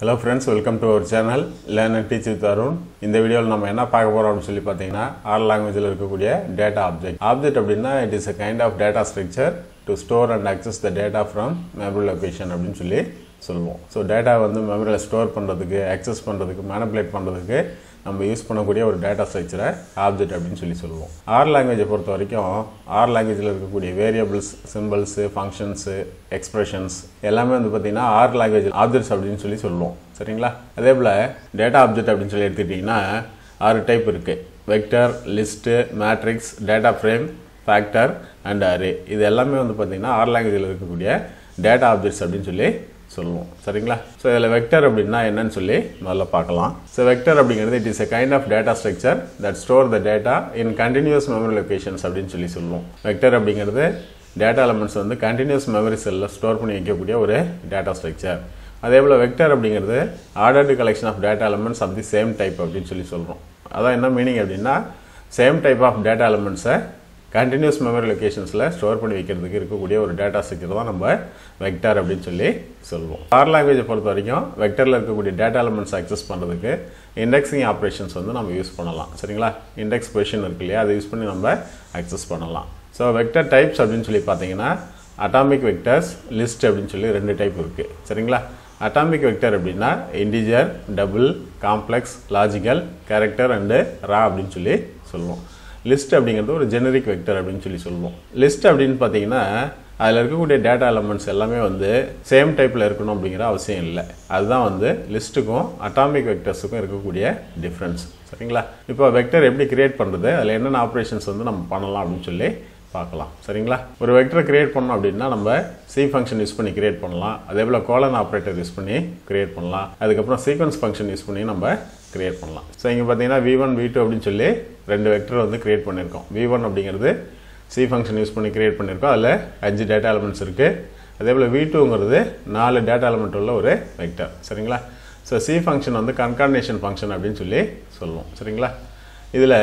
Hello friends, welcome to our channel Learn and Teach with Arun. In this video, we will talk about R language data object. Object it is a kind of data structure to store and access the data from memory location. So data is memory store, access, manipulate, we use data structure object. R language variables, symbols, functions, expressions R language objects அப்படினு சொல்லி சொல்லுவோம் சரிங்களா அதே போல data object அப்படினு சொல்லி எடுத்துட்டீங்கன்னா ஆறு டைப் இருக்கு vector list matrix data frame factor and array இது எல்லாமே பாத்தீங்கன்னா R languageல இருக்கக்கூடிய data objects அப்படினு சொல்லி சொல்லுவோம் சரிங்களா சோ இதல vector அப்படினா என்னன்னு சொல்லி நல்லா பார்க்கலாம் சோ vector அப்படிங்கிறது it is a kind of data structure that store the data in continuous memory locations அப்படினு சொல்லி சொல்லுவோம் vector அப்படிங்கிறது data elements வந்து continuous memory cell ல ஸ்டோர் பண்ணி வைக்கக்கூடிய ஒரு data structure அதேபோல vector அப்படிங்கிறது ordered collection of data elements of the same type அப்படினு சொல்லி சொல்றோம் அதான் என்ன மீனிங் அப்படினா same type of data elements continuous memory locations ல ஸ்டோர் பண்ணி வைக்கிறதுக்கு இருக்கக்கூடிய ஒரு data structure தான் நம்ம vector அப்படினு சொல்லி சொல்றோம் R language பொறுத்த வரைக்கும் vector ல இருக்கக்கூடிய data elements access பண்றதுக்கு indexing operations வந்து நம்ம யூஸ் பண்ணலாம் சரிங்களா index position இருக்கு இல்லையா அதை யூஸ் பண்ணி நம்ம access பண்ணலாம் So vector types அப்படினு சொல்லி பாத்தீங்கன்னா atomic vectors list அப்படினு சொல்லி ரெண்டு டைப் இருக்கு சரிங்களா atomic vector அப்படினா integer double complex logical character and raw அப்படினு சொல்லி சொல்லுவோம் list அப்படிங்கிறது ஒரு generic vector அப்படினு சொல்லி சொல்லுவோம் list அப்படினு பாத்தீங்கன்னா அதுல இருக்கக்கூடிய data elements எல்லாமே வந்து same typeல இருக்கணும் அப்படிங்கற அவசியம் இல்ல அதுதான் வந்து listக்கும் atomic vectorsக்கும் இருக்கக்கூடிய difference சரிங்களா இப்போ vector எப்படி create பண்றது அதுல என்னென்ன operations வந்து நம்ம பண்ணலாம் அப்படினு சொல்லி பார்க்கலாம் சரிங்களா ஒரு வெக்டர் கிரியேட் பண்ணனும் அப்படினா நம்ம see ஃபங்க்ஷன் யூஸ் பண்ணி கிரியேட் பண்ணலாம் அதே போல கோலன் ஆபரேட்டர் யூஸ் பண்ணி கிரியேட் பண்ணலாம் அதுக்கு அப்புறம் சீக்வென்ஸ் ஃபங்க்ஷன் யூஸ் பண்ணி நம்ம கிரியேட் பண்ணலாம் சோ இங்க பாத்தீங்கன்னா v1 v2 அப்படினு சொல்லி ரெண்டு வெக்டர் வந்து கிரியேட் பண்ணிருக்கோம் v1 அப்படிங்கிறது see ஃபங்க்ஷன் யூஸ் பண்ணி கிரியேட் பண்ணிருக்கோம் அதுல 5 டேட்டா எலிமெண்ட்ஸ் இருக்கு அதே போல v2ங்கிறது 4 டேட்டா எலிமெண்ட் உள்ள ஒரு வெக்டர் சரிங்களா சோ see ஃபங்க்ஷன் வந்து கான்கார்டினேஷன் ஃபங்க்ஷன் அப்படினு சொல்லி சொல்லுவோம் சரிங்களா இதுல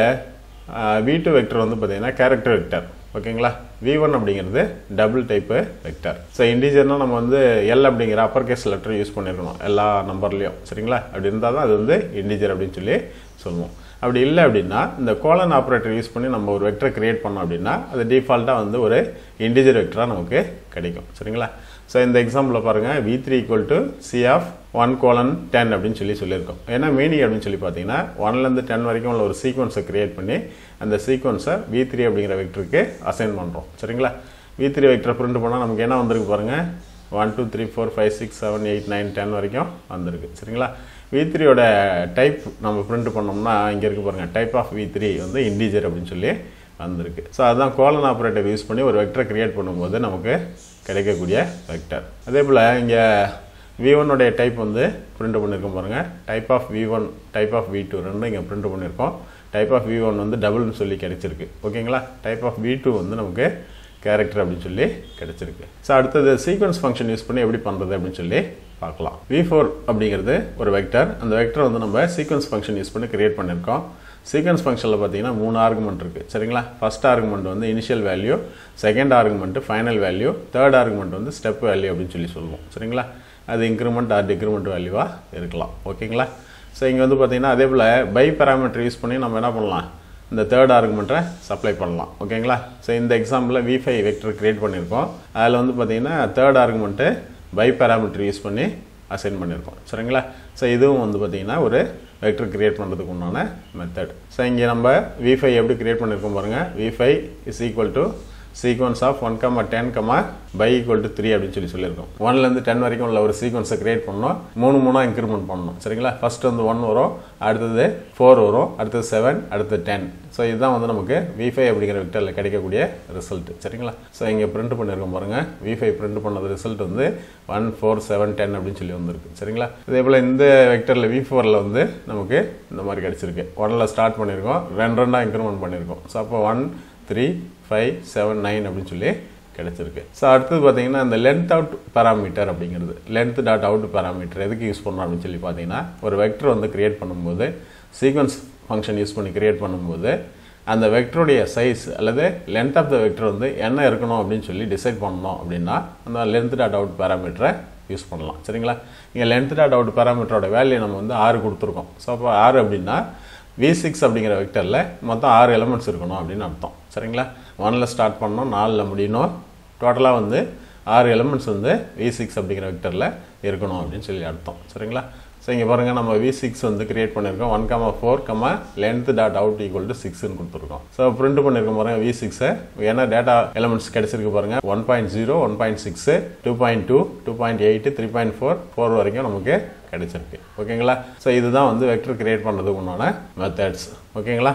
v2 வெக்டர் வந்து பாத்தீங்கன்னா கேரக்டர் வெக்டர் ஓகேங்களா v1 அப்படிங்கிறது டபுள் டைப் வெக்டர் சோ இன்டிஜர்னா நம்ம வந்து l அப்படிங்கற அப்பர் கேஸ் லெட்டர் யூஸ் பண்ணிரணும் எல்லா நம்பர்லயும் சரிங்களா அப்படி இருந்தா தான் அது வந்து இன்டிஜர் அப்படினு சொல்லி சொல்லுவோம் அப்படி இல்ல அப்படினா இந்த கோலன் ஆபரேட்டர் யூஸ் பண்ணி நம்ம ஒரு வெக்டர் கிரியேட் பண்ணோம் அப்படினா அது டிஃபால்ட்டா வந்து ஒரு இன்டிஜர் வெக்டரா நமக்கு கிடைக்கும் சரிங்களா சோ இந்த எக்ஸாம்பிள்ல பாருங்க v3 = c of 1:10 அப்படினு சொல்லியிருக்கோம் ஏனா மீனிங் அப்படினு சொல்லி பாத்தீங்கன்னா 1 ல இருந்து 10 வரைக்கும் உள்ள ஒரு சீக்வென்ஸை கிரியேட் பண்ணி அந்த சீக்வென்ஸை v3 அப்படிங்கற வெக்டருக்கு அசைன் பண்றோம் சரிங்களா v3 வெக்டர் பிரிண்ட் பண்ணா நமக்கு என்ன வந்திருக்கு பாருங்க 1 2 3 4 5 6 7 8 9 10 வரைக்கும் வந்திருக்கு சரிங்களா v3 ஓட டைப் நம்ம பிரிண்ட் பண்ணோம்னா இங்க இருக்கு பாருங்க டைப் ஆஃப் v3 வந்து இன்டிஜர் அப்படினு சொல்லி வந்திருக்கு சோ அதான் கோலன் ஆபரேட்டர் யூஸ் பண்ணி ஒரு வெக்டர் கிரியேட் பண்ணும்போது நமக்கு கிடைக்கக்கூடிய வெக்டர் அதேபோல இங்க v1 உடைய டைப் வந்து பிரிண்ட் பண்ணிருக்கோம் பாருங்க type of v1 type of v2 ரெண்டும் இங்க பிரிண்ட் பண்ணிருக்கோம் டைப் ஆஃப் v1 வந்து டபுள் னு சொல்லி கிடைச்சிருக்கு ஓகேங்களா டைப் ஆஃப் v2 வந்து நமக்கு கேரக்டர் அப்படி சொல்லி கிடைச்சிருக்கு சோ அடுத்து சீக்வென்ஸ் ஃபங்க்ஷன் யூஸ் பண்ணி எப்படி பண்றது அப்படி சொல்லி பார்க்கலாம் v4 அப்படிங்கிறது ஒரு வெக்டர் அந்த வெக்டர் வந்து நம்ம சீக்வென்ஸ் ஃபங்க்ஷன் யூஸ் பண்ணி கிரியேட் பண்ணிருக்கோம் sequence functionல பாத்தீங்கன்னா மூணு ஆர்குமென்ட் இருக்கு சரிங்களா first argument வந்து initial value second argument final value third argument வந்து step value அப்படினு சொல்லி சொல்லுவோம் சரிங்களா அது increment or decrement value ஆ இருக்கலாம் ஓகேங்களா சோ இங்க வந்து பாத்தீங்கன்னா அதே போல by parameter யூஸ் பண்ணி நம்ம என்ன பண்ணலாம் இந்த third argument-ஐ சப்ளை பண்ணலாம் ஓகேங்களா சோ இந்த எக்ஸாம்பிள்ல v5 வெக்டர் கிரியேட் பண்ணிருக்கோம் அதுல வந்து பாத்தீங்கன்னா third argument by parameter use பண்ணி அசைன் பண்ணிருக்கோம் சரிங்களா சோ இதுவும் வந்து பாத்தீங்கன்னா ஒரு vector create பண்றதுக்கு உண்டான method சோ இங்க நம்ம v5 எப்படி கிரியேட் பண்ணிருக்கோம் பாருங்க v5 = sequence of 1,10, by equal to 3 அப்படினு சொல்லியிருக்கோம் 1 ல இருந்து 10 வரைக்கும் உள்ள ஒரு சீக்வென்ஸை கிரியேட் பண்ணனும் மூணு மூணா இன்கிரிமென்ட் பண்ணனும் சரிங்களா ஃபர்ஸ்ட் வந்து 1 வரும் அடுத்து 4 வரும் அடுத்து 7 அடுத்து 10 சோ இதுதான் வந்து நமக்கு v5 அப்படிங்கிற வெக்டர்ல கிடைக்கக்கூடிய ரிசல்ட் சரிங்களா சோ இங்க பிரிண்ட் பண்ணிருக்கோம் பாருங்க v5 பிரிண்ட் பண்ணது ரிசல்ட் வந்து 1 4 7 10 அப்படினு சொல்லி வந்திருக்கு சரிங்களா இதே போல இந்த வெக்டர்ல v4 ல வந்து நமக்கு இந்த மாதிரி கிடைச்சிருக்கு 1 ல ஸ்டார்ட் பண்ணிருக்கோம் ரெண்டு ரெண்டா இன்கிரிமென்ட் பண்ணிருக்கோம் சோ அப்ப 1 3 5 7 9 அப்படினு சொல்லி கிடைச்சிருக்கு சோ அடுத்து பாத்தீங்கன்னா இந்த லெந்த் அவுட் பாராமீட்டர் அப்படிங்கிறது லெந்த் டாட் அவுட் பாராமீட்டர் எதுக்கு யூஸ் பண்றோம் அப்படினு சொல்லி பாத்தீங்கன்னா ஒரு வெக்டர் வந்து கிரியேட் பண்ணும்போது சீக்வென்ஸ் ஃபங்க்ஷன் யூஸ் பண்ணி கிரியேட் பண்ணும்போது அந்த வெக்டரோட சைஸ் அல்லது லெந்த் ஆஃப் தி வெக்டர் வந்து என்ன இருக்கணும் அப்படினு சொல்லி டிசைட் பண்ணனும் அப்படினா அந்த லெந்த் டாட் அவுட் பாராமீட்டரை use பண்ணலாம் சரிங்களா இங்க length.out parameter ஓட வேல்யூ நம்ம வந்து r கொடுத்திருக்கோம் சோ அப்ப r அப்படினா v6 அப்படிங்கிற வெக்டர்ல மொத்தம் 6 எலிமெண்ட்ஸ் இருக்கணும் அப்படினு அர்த்தம் சரிங்களா 1 ல ஸ்டார்ட் பண்ணனும் 4 ல முடியணும் டோட்டலா வந்து 6 எலிமெண்ட்ஸ் வந்து v6 அப்படிங்கிற வெக்டர்ல இருக்கணும் அப்படினு சொல்லி அர்த்தம் சரிங்களா சோ இங்க பாருங்க நம்ம v6 வந்து கிரியேட் பண்ணிருக்கோம் 1,4, length.out = 6 ன்னு கொடுத்திருக்கோம் சோ பிரிண்ட் பண்ணிருக்கோம் பாருங்க v6 ஏன்னா டேட்டா எலிமெண்ட்ஸ் கிடைச்சிருக்கு பாருங்க 1.0 1.6 2.2 2.8 3.4 4 வரைக்கும் நமக்கு கிடைச்சிருக்கு ஓகேங்களா சோ இதுதான் வந்து வெக்டர் கிரியேட் பண்றதுக்கு உண்டான மெத்தட்ஸ் ஓகேங்களா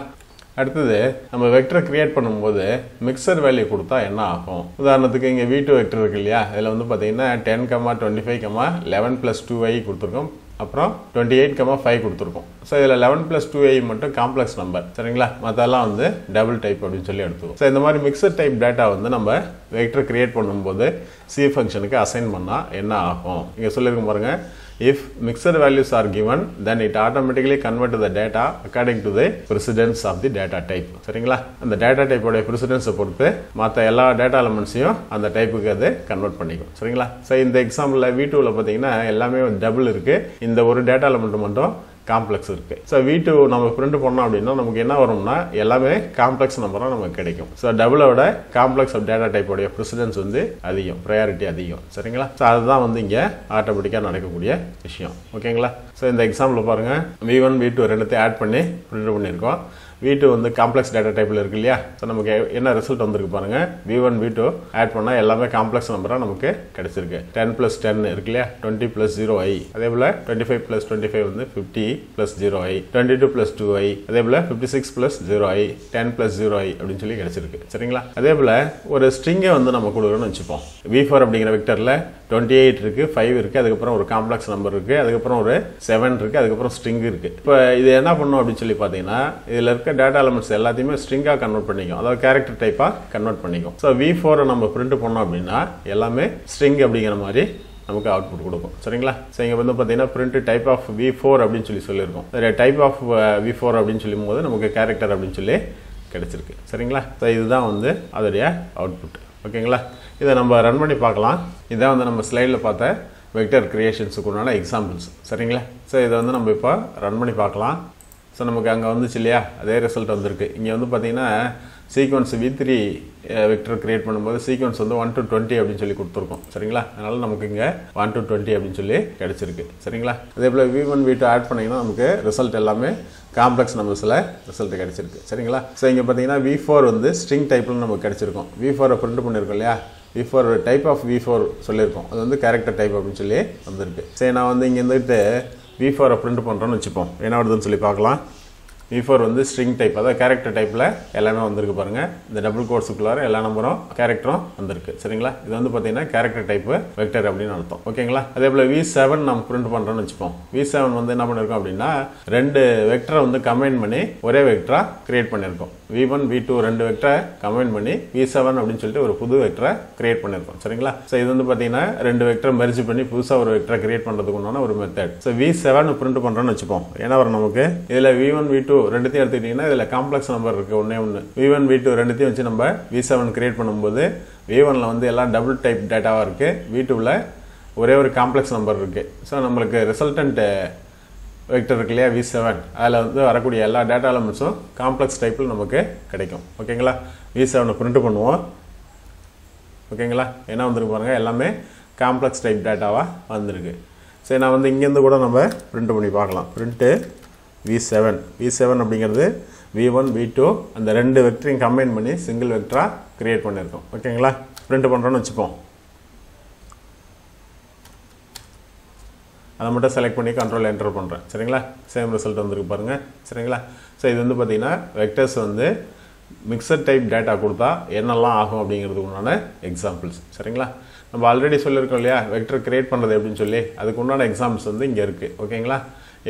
அடுத்து நம்ம வெக்டர் கிரியேட் பண்ணும்போது மிக்ஸர் வேல்யூ கொடுத்தா என்ன ஆகும் உதாரணத்துக்கு இங்க v2 வெக்டர் இருக்கு இல்லையா இதுல வந்து பாத்தீங்கன்னா 10,25,11+2i கொடுத்திருக்கோம் அப்புறம் 28,5 கொடுத்திருக்கோம் சோ இதுல 11+2i மட்டும் காம்ப்ளெக்ஸ் நம்பர் சரிங்களா மத்தெல்லாம் வந்து டபுள் டைப் அப்படினு சொல்லி எடுத்துவோம் சோ இந்த மாதிரி மிக்ஸர் டைப் டேட்டா வந்து நம்ம வெக்டர் கிரியேட் பண்ணும்போது c ஃபங்ஷனுக்கு அசைன் பண்ணா என்ன ஆகும் இங்க சொல்லிருக்கோம் பாருங்க if mixed values are given then it automatically convert the data according to the precedence of the data type சரிங்களா அந்த data type உடைய precedence பொறுத்து மத்த எல்லா data elements-ஐயும் அந்த டைப்புக்கு அது கன்வர்ட் பண்ணிக்கும் சரிங்களா சோ இந்த எக்ஸாம்பிள்ல v2 ல பாத்தீங்கன்னா எல்லாமே டபுள் இருக்கு இந்த ஒரு data element மட்டும் காம்ப்ளெக்ஸ் இருக்கு சோ v2 நம்ம பிரிண்ட் பண்ணோம் அப்படினா நமக்கு என்ன வரும்னா எல்லாமே காம்ப்ளெக்ஸ் நம்பரா நமக்கு கிடைக்கும் சோ டபுளோட காம்ப்ளெக்ஸ் ஆப் டேட்டா டைப் உடைய பிரசிடென்ஸ் வந்து அதிகம் பிரையாரிட்டி அதிகம் சரிங்களா சோ அதுதான் வந்து இங்க ஆட்டோமேட்டிக்கா நடக்கக்கூடிய விஷயம் ஓகேங்களா சோ இந்த எக்ஸாம்பிள் பாருங்க v1 v2 ரெண்டுத்தையும் ஆட் பண்ணி பிரிண்ட் பண்ணிருக்கோம் v2 வந்து காம்ப்ளெக்ஸ் டேட்டா டைப்ல இருக்கு இல்லையா சோ நமக்கு என்ன ரிசல்ட் வந்திருக்கு பாருங்க v1 v2 ஆட் பண்ணா எல்லாமே காம்ப்ளெக்ஸ் நம்பரா நமக்கு கிடைச்சிருக்கு 10+10 இருக்கு இல்லையா 20+0i அதேபோல 25+25 வந்து 50+0i 22+2i அதேபோல 56+0i 10+0i அப்படினு சொல்லி கிடைச்சிருக்கு சரிங்களா அதேபோல ஒரு ஸ்ட்ரிங்கை வந்து நம்ம கொடுக்கறோம்னு வெச்சுப்போம் v4 அப்படிங்கிற வெக்டர்ல 28 இருக்கு 5 இருக்கு அதுக்கு அப்புறம் ஒரு காம்ப்ளெக்ஸ் நம்பர் இருக்கு அதுக்கு அப்புறம் ஒரு 7 இருக்கு அதுக்கு அப்புறம் ஸ்ட்ரிங் இருக்கு இப்போ இது என்ன பண்ணனும் அப்படினு சொல்லி பாத்தீங்கன்னா இதுல இருக்க data elements எல்லாத்தையுமே string ஆ கன்வர்ட் பண்ணிக்கும் அதாவது character type ஆ கன்வர்ட் பண்ணிக்கும் சோ v4 நம்ம பிரிண்ட் பண்ணோம் அப்படினா எல்லாமே string அப்படிங்கிற மாதிரி நமக்கு அவுட்புட் கொடுக்கும் சரிங்களா சோ இங்க வந்து பாத்தீங்கன்னா print type of v4 அப்படினு சொல்லி இருக்கும் சரி type of v4 அப்படினு சொல்லும்போது நமக்கு character அப்படினு சொல்லி கிடைச்சிருக்கு சரிங்களா சோ இதுதான் வந்து அதோட அவுட்புட் ஓகேங்களா இத நம்ம ரன் பண்ணி பார்க்கலாம் இதான் வந்து நம்ம ஸ்லைடுல பார்த்த வெக்டர் கிரியேஷன்ஸ் குறான எக்ஸாம்பிள்ஸ் சரிங்களா சோ இத வந்து நம்ம இப்ப ரன் பண்ணி பார்க்கலாம் So நமக்கு அங்க வந்துச்சு இல்லையா அதே ரிசல்ட் வந்திருக்கு இங்க வந்து பாத்தீங்கன்னா சீக்வென்ஸ் v3 வெக்டர் கிரியேட் பண்ணும்போது சீக்வென்ஸ் வந்து 1 to 20 அப்படினு சொல்லி கொடுத்திருக்கோம் சரிங்களா அதனால நமக்கு இங்க 1 to 20 அப்படினு சொல்லி கிடைச்சிருக்கு சரிங்களா அதேபோல v1 v2 ஆட் பண்ணீங்கன்னா நமக்கு ரிசல்ட் எல்லாமே காம்ப்ளெக்ஸ் நம்பர்ஸ்ல ரிசல்ட் கிடைச்சிருக்கு சரிங்களா சோ இங்க பாத்தீங்கன்னா v4 வந்து ஸ்ட்ரிங் டைப்ல நமக்கு கிடைச்சிருக்கும் v4 பிரிண்ட் பண்ணிருக்கோம் இல்லையா v4 டைப் ஆஃப் v4 சொல்லிருக்கோம் அது வந்து character type அப்படினு சொல்லி வந்திருக்கு சரி நான் வந்து இங்க இருந்துட்டு v4 பிரிண்ட் பண்றோம்னு வெச்சுப்போம் என்ன வருதுன்னு சொல்லி பார்க்கலாம் v4 வந்து string type அதாவது character typeல எல்லாமே வந்திருக்கு பாருங்க இந்த டபுள் கோட்ஸ்க்குள்ளார எல்லா நம்பரும் characterம் வந்திருக்கு சரிங்களா இது வந்து பாத்தீங்கன்னா character type vector அப்படினு அர்த்தம் ஓகேங்களா அதேபோல v7 நாம பிரிண்ட் பண்றோம்னு வெச்சுப்போம் v7 வந்து என்ன பண்ணிருக்கோம் அப்படினா ரெண்டு வெக்டரை வந்து கம்பைன் பண்ணி ஒரே வெக்டரா கிரியேட் பண்ணிருக்கோம் v1 v2 ரெண்டு வெக்டரை கம்பைன் பண்ணி v7 அப்படினு சொல்லிட்டு ஒரு புது வெக்டரை கிரியேட் பண்ணிருக்கோம் சரிங்களா சோ இது வந்து பாத்தீங்கன்னா ரெண்டு வெக்டரை merge பண்ணி புதுசா ஒரு வெக்டரை கிரியேட் பண்றதுக்கு உண்டான ஒரு மெத்தட் சோ v7 பிரிண்ட் பண்றோம்னு வெச்சுப்போம் என்ன வர நமக்கு இதுல v1 v2 ரெண்டுத்தையும் எடுத்துக்கிட்டீங்கன்னா இதுல காம்ப்ளெக்ஸ் நம்பர் இருக்கு ஒண்ணே ஒண்ணு v1 v2 ரெண்டுத்தையும் வச்சு நம்ம v7 கிரியேட் பண்ணும்போது v1 ல வந்து எல்லாம் டபுள் டைப் டேட்டாவா இருக்கு v2 ல ஒரே ஒரு காம்ப்ளெக்ஸ் நம்பர் இருக்கு சோ நமக்கு ரிசல்டன்ட் வெக்டர் இருக்கு இல்லையா v7 அதுல வந்து வரக்கூடிய எல்லா டேட்டா எலிமெண்ட்ஸும் காம்ப்ளெக்ஸ் டைப்ல நமக்கு கிடைக்கும் ஓகேங்களா v7 பிரிண்ட் பண்ணுவோம் ஓகேங்களா என்ன வந்திருக்கு பாருங்க எல்லாமே காம்ப்ளெக்ஸ் டைப் டேட்டாவா வந்திருக்கு சரி நான் வந்து இங்க இருந்து கூட நம்ம பிரிண்ட் பண்ணி பார்க்கலாம் பிரிண்ட் v7 அப்படிங்கிறது v1 v2 அந்த ரெண்டு வெக்டரையும் கம்பைன் பண்ணி சிங்கிள் வெக்டரா கிரியேட் பண்ணிருக்கோம் ஓகேங்களா பிரிண்ட் பண்றோம்னு வெச்சுப்போம் அத மட்டும் செலக்ட் பண்ணி கண்ட்ரோல் என்டர் பண்றேன் சரிங்களா சேம் ரிசல்ட் வந்திருக்கு பாருங்க சரிங்களா சோ இது வந்து பாத்தீங்கன்னா வெக்டர்ஸ் வந்து மிக்ஸட் டைப் டேட்டா கொடுத்தா என்னெல்லாம் ஆகும் அப்படிங்கிறதுக்கு உண்டான எக்ஸாம்பிள்ஸ் சரிங்களா நம்ம ஆல்ரெடி சொல்லிருக்கோம் இல்லையா வெக்டர் கிரியேட் பண்றது அப்படினு சொல்லி அதுக்கு உண்டான எக்ஸாம்பிள்ஸ் வந்து இங்க இருக்கு ஓகேங்களா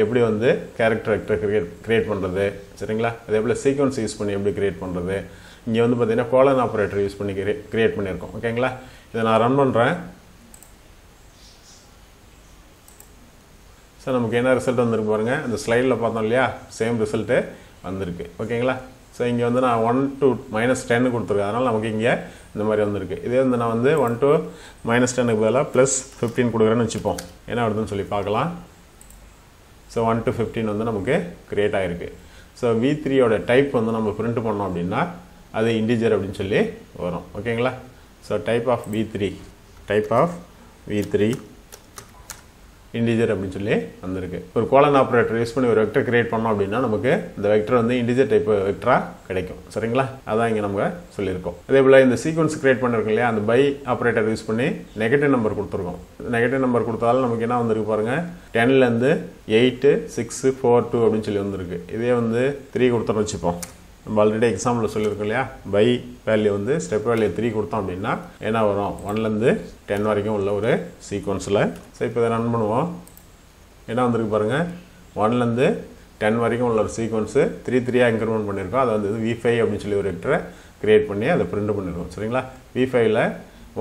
எப்படி வந்து character vector create பண்றது சரிங்களா அதே போல sequence யூஸ் பண்ணி எப்படி create பண்றது இங்க வந்து பாத்தீங்கன்னா colon operator யூஸ் பண்ணி create பண்ணிருக்கோம் ஓகேங்களா இத நான் ரன் பண்றேன் சோ நமக்கு என்ன ரிசல்ட் வந்திருக்கு பாருங்க அந்த ஸ்லைடுல பார்த்தோம் இல்லையா சேம் ரிசல்ட் வந்திருக்கு ஓகேங்களா So இங்க வந்து நான் 1 to -10 னு கொடுத்திருக்கேன். அதனால நமக்கு இங்க இந்த மாதிரி வந்திருக்கு. இதே வந்து நான் வந்து 1 to -10 க்கு பதிலா +15 கொடுக்கறேன்னு வெச்சுப்போம். என்ன வருதுன்னு சொல்லி பார்க்கலாம். So 1 to 15 வந்து நமக்கு கிரியேட் ஆயிருக்கு. So V3 ஓட டைப் வந்து நம்ம பிரிண்ட் பண்ணோம் அப்படினா அது இன்டிஜர் அப்படினு சொல்லி வரும். ஓகேங்களா? So type of V3 integer அப்படினு சொல்லி வந்திருக்கு. ஒரு கோலன் ஆபரேட்டர் யூஸ் பண்ணி ஒரு வெக்டர் கிரியேட் பண்ணோம் அப்படினா நமக்கு இந்த வெக்டர் வந்து integer டைப் வெக்டரா கிடைக்கும். சரிங்களா? அதான் இங்க நம்ம சொல்லி இருக்கோம். அதேபோல இந்த சீக்வென்ஸ் கிரியேட் பண்ணிருக்கலையா அந்த பை ஆபரேட்டர் யூஸ் பண்ணி நெகட்டிவ் நம்பர் கொடுத்திருக்கோம். நெகட்டிவ் நம்பர் கொடுத்தால நமக்கு என்ன வந்திருக்கு பாருங்க 10 ல இருந்து 8 6 4 2 அப்படினு சொல்லி வந்திருக்கு. இதே வந்து 3 கொடுத்தோம்னு வெச்சுப்போம். நம்ம ஆல்ரெடி எக்ஸாம்பிள்ல சொல்லி இருக்கலையா பை வேல்யூ வந்து ஸ்டெப் வேல்யூ 3 கொடுத்தோம் அப்படினா என்ன வரும் 1 ல இருந்து 10 வரைக்கும் உள்ள ஒரு சீக்வென்ஸ்ல. சோ இப்போ இத ரன் பண்ணுவோம். என்ன வந்திருக்கு பாருங்க 1 ல இருந்து 10 வரைக்கும் உள்ள ஒரு சீக்வென்ஸ் 3 3 ஆ இன்கிரிமென்ட் பண்ணிருக்கோம். அது வந்து V5 அப்படினு சொல்லி ஒரு வெக்டரை கிரியேட் பண்ணி அதை பிரிண்ட் பண்ணிருக்கோம். சரிங்களா? V5 ல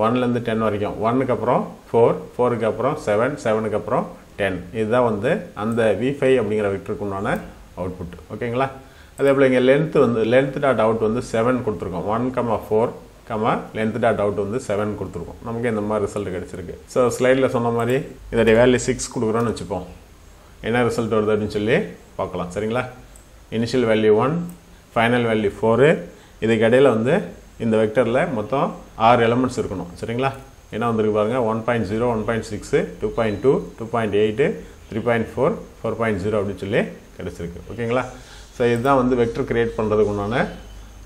1 ல இருந்து 10 வரைக்கும் 1 க்கு அப்புறம் 4 4 க்கு அப்புறம் 7 7 க்கு அப்புறம் 10 இதுதான் வந்து அந்த V5 அப்படிங்கற வெக்டருக்கு உண்டான அவுட்புட். ஓகேங்களா? அதேபோல இங்க லெந்த் வந்து length.out வந்து 7 கொடுத்திருக்கோம். 1,4, length.out வந்து 7 கொடுத்திருக்கோம். நமக்கு இந்த மாதிரி ரிசல்ட் கிடைச்சிருக்கு. சோ ஸ்லைடுல சொன்ன மாதிரி இதோட வேல்யூ 6 குடுக்குறோம்னு வெச்சுப்போம். என்ன ரிசல்ட் வருது அப்படினு சொல்லி பார்க்கலாம். சரிங்களா? Initial value 1, final value 4. இதுக்கு இடையில வந்து இந்த வெக்டர்ல மொத்தம் 6 எலிமெண்ட்ஸ் இருக்கணும். சரிங்களா? என்ன வந்திருக்கு பாருங்க 1.0, 1.6, 2.2, 2.8, 3.4, 4.0 அப்படினு சொல்லி கிடைச்சிருக்கு. ஓகேங்களா? So இதுதான் வந்து வெக்டர் கிரியேட் பண்றதுக்கு உண்டான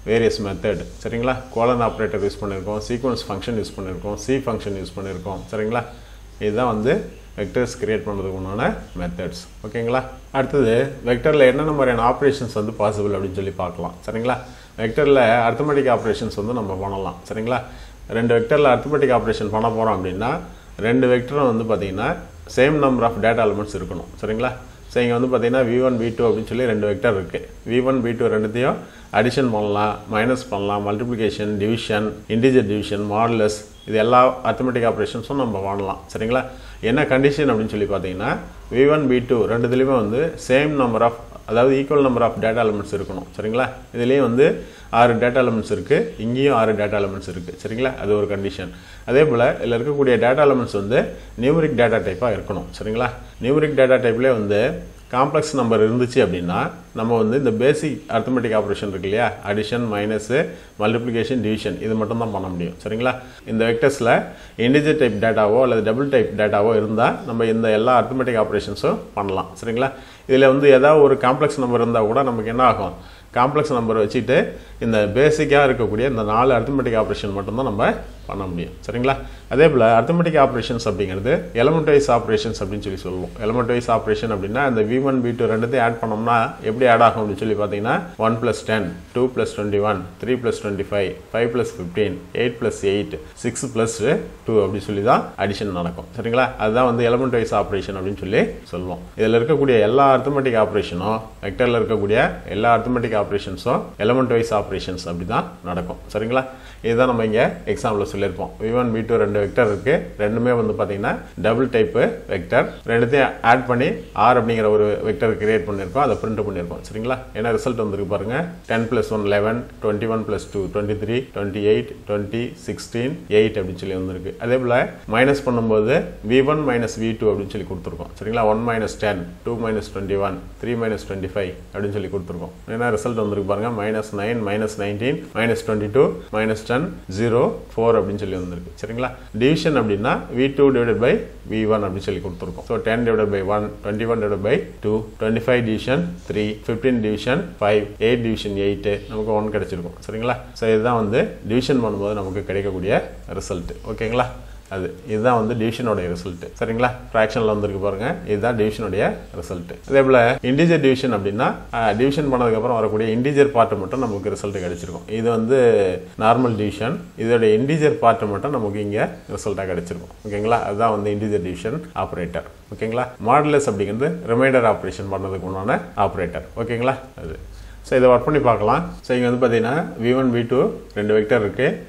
வேரியஸ் மெத்தட். சரிங்களா? கோலன் ஆபரேட்டர் யூஸ் பண்ணிருக்கோம், சீக்வென்ஸ் ஃபங்க்ஷன் யூஸ் பண்ணிருக்கோம், சி ஃபங்க்ஷன் யூஸ் பண்ணிருக்கோம். சரிங்களா? இதுதான் வந்து வெக்டர்ஸ் கிரியேட் பண்றதுக்கு உண்டான மெத்தட்ஸ். ஓகேங்களா? அடுத்து வெக்டர்ல என்னென்ன மாதிரியான ஆபரேஷன்ஸ் வந்து பாசிபிள் அப்படினு சொல்லி பார்க்கலாம். சரிங்களா? வெக்டர்ல arithmetic operations வந்து நம்ம பண்ணலாம். சரிங்களா? ரெண்டு வெக்டர்ல arithmetic operation பண்ண போறோம் அப்படினா ரெண்டு வெக்டரும் வந்து பாத்தீங்கன்னா same number of data elements இருக்கணும். சரிங்களா? So இங்க வந்து பாத்தீங்கன்னா v1 v2 அப்படினு சொல்லி ரெண்டு வெக்டர் இருக்கு. v1 v2 ரெண்டுதையும் அடிஷன் பண்ணலாம், மைனஸ் பண்ணலாம், multiplication, division, integer division, modulus இது எல்லா arithmetic ஆபரேஷன்ஸும் நம்ம பண்ணலாம். சரிங்களா? என்ன கண்டிஷன் அப்படினு சொல்லி பாத்தீங்கன்னா v1 v2 ரெண்டுதுலயே வந்து சேம் நம்பர் ஆஃப் அதாவது equal number of data elements இருக்கணும். சரிங்களா? இதுலயே வந்து 6 டேட்டா எலிமெண்ட்ஸ் இருக்கு, இங்கேயும் 6 டேட்டா எலிமெண்ட்ஸ் இருக்கு. சரிங்களா? அது ஒரு கண்டிஷன். அதேபோல இதுல இருக்கக்கூடிய டேட்டா எலிமெண்ட்ஸ் வந்து நியூமரிக் டேட்டா டைப்பா இருக்கணும். சரிங்களா? நியூமரிக் டேட்டா டைப்லயே வந்து காம்ப்ளெக்ஸ் நம்பர் இருந்துச்சு அப்படினா நம்ம வந்து இந்த பேசிக் arithmetic ஆபரேஷன் இருக்குலையா அடிஷன், மைனஸ், மல்டிப்ளிகேஷன், டிவிஷன் இது மட்டும் தான் பண்ண முடியும். சரிங்களா? இந்த வெக்டர்ஸ்ல integer டைப் டேட்டாவோ அல்லது டபுள் டைப் டேட்டாவோ இருந்தா நம்ம இந்த எல்லா arithmetic ஆபரேஷன்ஸும் பண்ணலாம். சரிங்களா? இதுல வந்து ஏதாவது ஒரு காம்ப்ளெக்ஸ் நம்பர் இருந்தா கூட நமக்கு என்ன ஆகும் காம்ப்ளெக்ஸ் நம்பர் வச்சிட்டு இந்த பேசிக்கா இருக்கக்கூடிய இந்த 4 arithmetic ஆபரேஷன் மட்டும் தான் நம்ம பண்ண முடியும். சரிங்களா? அதேபோல arithmetic operations அப்படிங்கிறது element wise operations அப்படினு சொல்லி சொல்லுவோம். Element wise operation அப்படினா அந்த v1 v2 ரெண்டுத்தையும் ஆட் பண்ணோம்னா எப்படி ஆட் ஆகும் அப்படினு சொல்லி பாத்தீங்கன்னா 1 + 10, 2 + 21, 3 + 25, 5 + 15, 8 + 8, 6 + 2 அப்படி சொல்லி தான் அடிஷன் நடக்கும். சரிங்களா? அதுதான் வந்து element wise operation அப்படினு சொல்லி சொல்லுவோம். இதல இருக்கக்கூடிய எல்லா arithmetic operationம் வெக்டர்ல இருக்கக்கூடிய எல்லா arithmetic operationsம் element wise operations அப்படி தான் நடக்கும். சரிங்களா? இத நம்ம இங்க எக்ஸாம்பிள்ல சொல்லிருப்போம். v1 v2 ரெண்டு வெக்டர் இருக்கு. ரெண்டுமே வந்து பாத்தீங்கன்னா டபுள் டைப் வெக்டர். ரெண்டுத்தையும் ஆட் பண்ணி r அப்படிங்கற ஒரு வெக்டர் கிரியேட் பண்ணிருக்கோம். அத பிரிண்ட் பண்ணிருக்கோம். சரிங்களா? என்ன ரிசல்ட் வந்திருக்கு பாருங்க 10 + 1 11, 21 + 2 23, 28, 20, 16, 8 அப்படி சொல்லி வந்திருக்கு. அதேபோல மைனஸ் பண்ணும்போது v1 - v2 அப்படி சொல்லி கொடுத்திருக்கோம். சரிங்களா? 1 - 10, 2 - 21, 3 - 25 அப்படி சொல்லி கொடுத்திருக்கோம். என்ன ரிசல்ட் வந்திருக்கு பாருங்க -9 -19 -22 -10 0 4 அப்படினு சொல்லி வந்திருக்கு. சரிங்களா? டிவிஷன் அப்படினா v2 / v1 அப்படி சொல்லி கொடுத்திருக்கோம். சோ 10 / 1, 21 / 2, 25 டிவிஷன் 3, 15 டிவிஷன் 5, 8 டிவிஷன் 8 நமக்கு 1 கிடைச்சிருக்கும். சரிங்களா? சோ இதுதான் வந்து டிவிஷன் பண்ணும்போது நமக்கு கிடைக்கக்கூடிய ரிசல்ட். ஓகேங்களா? அது இதுதான் வந்து டிவிஷன் உடைய ரிசல்ட். சரிங்களா? ஃபிராக்ஷன்ல வந்திருக்கு பாருங்க இதுதான் டிவிஷன் உடைய ரிசல்ட். அதேபோல இன்டிஜர் டிவிஷன் அப்படினா டிவிஷன் பண்ணதுக்கு அப்புறம் வரக்கூடிய இன்டிஜர் பார்ட் மட்டும் நமக்கு ரிசல்ட் கிடைச்சிருக்கும். இது வந்து நார்மல் டிவிஷன். இதோட இன்டிஜர் பார்ட் மட்டும் நமக்கு இங்க ரிசல்ட்டா கிடைச்சிருக்கும். ஓகேங்களா? அதுதான் வந்து இன்டிஜர் டிவிஷன் ஆபரேட்டர். ஓகேங்களா? மாடுலஸ் அப்படிங்கிறது ரிமைண்டர் ஆபரேஷன் பண்றதுக்கு உண்டான ஆபரேட்டர். ஓகேங்களா? அது So, this work so, you V1, V2, two vector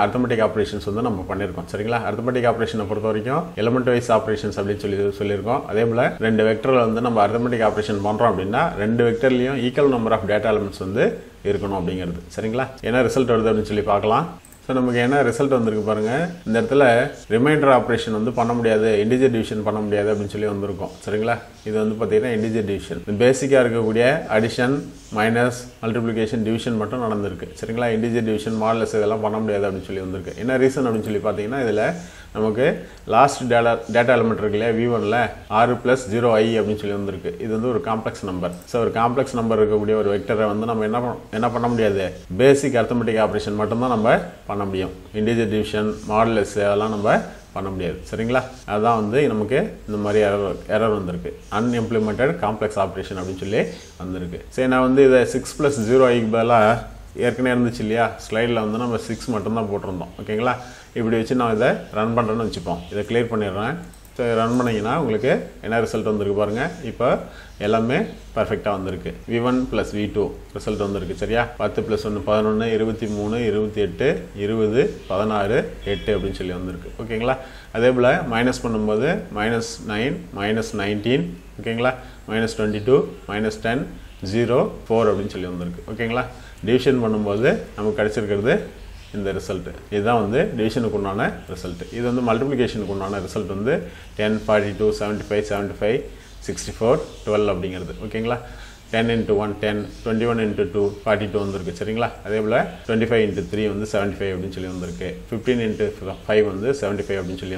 arithmetic operations arithmetic operation element wise operations vector arithmetic operation vector equal number of data elements result. So, we have a result on the remainder operation on the integer division. This is the integer division. The basic addition, minus, multiplication, division button on the integer division model. In a reason, last data element V1 R plus 0i. This is a complex number. So, a complex number vector basic arithmetic operation. Integer division, modulus, சரிங்களா அதான் வந்து நமக்கு இந்த மாதிரி error வந்திருக்கு unimplemented complex operation அப்படினு சொல்லி வந்திருக்கு சரி நான் வந்து இத 6 + 0i க்கு பதிலா ஏற்கனவே இருந்துச்சு இல்லையா ஸ்லைடுல வந்து நம்ம 6 மட்டும் தான் போட்டுறோம் ஓகேங்களா இப்படி வெச்சு நான் இத ரன் பண்றேன்னு வெச்சுப்போம் இத கிளியர் பண்ணிடுறேன் சோ ரன் பண்ணீங்கனா உங்களுக்கு என்ன ரிசல்ட் வந்திருக்கு பாருங்க இப்போ எல்லாமே பெர்ஃபெக்ட்டா வந்திருக்கு v1 + v2 ரிசல்ட் வந்திருக்கு சரியா 10 + 1 11 23 28 20 16 8 அப்படினு சொல்லி வந்திருக்கு ஓகேங்களா அதேபோல மைனஸ் பண்ணும்போது -9 -19 ஓகேங்களா -22 -10 0 4 அப்படினு சொல்லி வந்திருக்கு ஓகேங்களா டிவிஷன் பண்ணும்போது நமக்கு கிடைச்சிருக்கிறது in the result. This is the division result. This is the multiplication result. 10, 42, 75, 75, 64, 12. Okay, 10 into 1, 10, 21 into 2, 42. That is 25 into 3, 75. 15 into 5, 75. This is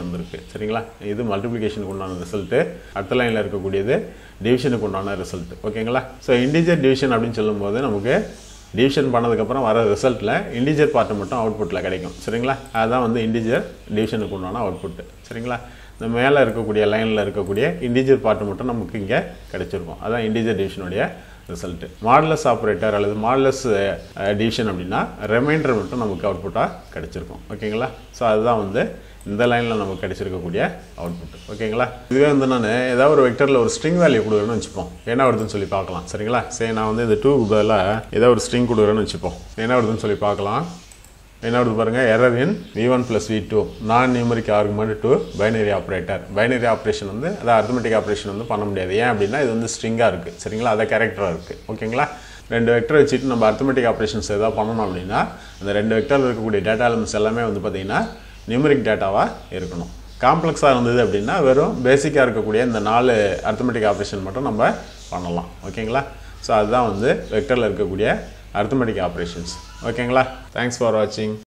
the multiplication result. That is the division result. Okay, so, integer division is division பண்ணதுக்கு அப்புறம் வர ரிசல்ட்ல integer part மட்டும் அவுட்புட்ல கிடைக்கும் சரிங்களா அதான் வந்து integer டிவிஷனுக்கு உண்டான output சரிங்களா இந்த மேல இருக்க கூடிய லைன்ல இருக்க கூடிய இன்டிஜர் பார்ட் மட்டும் நமக்கு இங்க கிடைச்சிருக்கும் அதான் இன்டிஜர் டிவிஷனுடைய ரிசல்ட் மாடுலஸ் ஆபரேட்டர் அல்லது மாடுலஸ் டிவிஷன் அப்படினா ரிமைண்டர் மட்டும் நமக்கு அவுட்புட்டா கிடைச்சிருக்கும் ஓகேங்களா சோ அதுதான் வந்து இந்த லைன்ல நமக்கு கிடைச்சிருக்க கூடிய அவுட்புட் ஓகேங்களா இதுவே வந்து நான் ஏதாவது ஒரு வெக்டர்ல ஒரு ஸ்ட்ரிங் வேல்யூ கொடுக்கறேன்னு வெச்சுப்போம் என்ன வருதுன்னு சொல்லி பார்க்கலாம் சரிங்களா சரி நான் வந்து இந்த 2 க்கு பதிலா ஏதாவது ஒரு ஸ்ட்ரிங் கொடுக்கறேன்னு வெச்சுப்போம் என்ன வருதுன்னு சொல்லி பார்க்கலாம் என்ன வருது பாருங்க error in v1 + v2 non numeric argument to binary operator binary operation வந்து அத அரித்மெடிக் ஆபரேஷன் வந்து பண்ண முடியாது ஏன் அப்படினா இது வந்து ஸ்ட்ரிங்கா இருக்கு சரிங்களா அத கரெக்டரா இருக்கு ஓகேங்களா ரெண்டு வெக்டர் வெச்சிட்டு நம்ம அரித்மெடிக் ஆபரேஷன்ஸ் ஏதா பண்ணனும் அப்படினா அந்த ரெண்டு வெக்டர்ல இருக்க கூடிய டேட்டா எலிமெண்ட்ஸ் எல்லாமே வந்து பாத்தீங்கன்னா numeric data va irukanum complex ah irundhudu appadina verum basic ah irukkodiya indha naal arithmetic operation mattum namba pannalam okayla so adha vandu vector la irukkodiya arithmetic operations okayla thanks for watching.